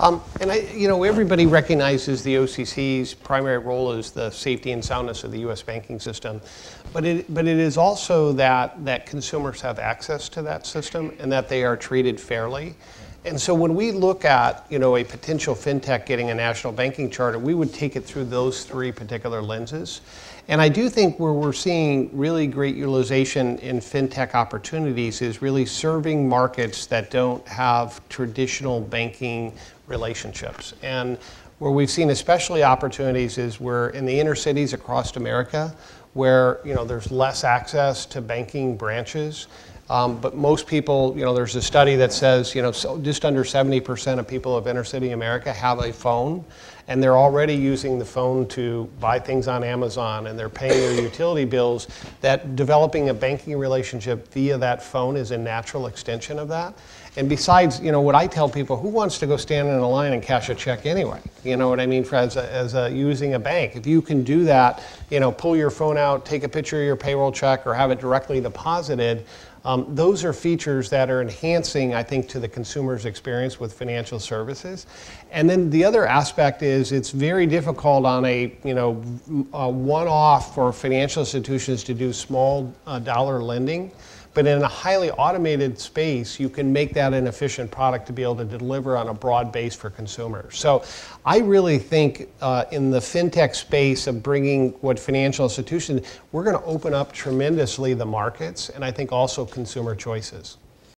Everybody recognizes the OCC's primary role is the safety and soundness of the U.S. banking system, but it is also that consumers have access to that system and that they are treated fairly. And so when we look at, a potential fintech getting a national banking charter, we would take it through those three particular lenses. And I do think where we're seeing really great utilization in fintech opportunities is really serving markets that don't have traditional banking relationships. And where we've seen especially opportunities is where in the inner cities across America, where there's less access to banking branches. But most people, there's a study that says, so just under 70% of people of inner city America have a phone, and they're already using the phone to buy things on Amazon, and they're paying their utility bills, that developing a banking relationship via that phone is a natural extension of that. And besides, what I tell people, who wants to go stand in a line and cash a check anyway? You know what I mean, as using a bank. If you can do that, pull your phone out, take a picture of your payroll check, or have it directly deposited, those are features that are enhancing, I think, to the consumer's experience with financial services. And then the other aspect is it's very difficult on a one-off for financial institutions to do small dollar lending. But in a highly automated space, you can make that an efficient product to be able to deliver on a broad base for consumers. So I really think in the fintech space of bringing what financial institutions, we're going to open up tremendously the markets and I think also consumer choices.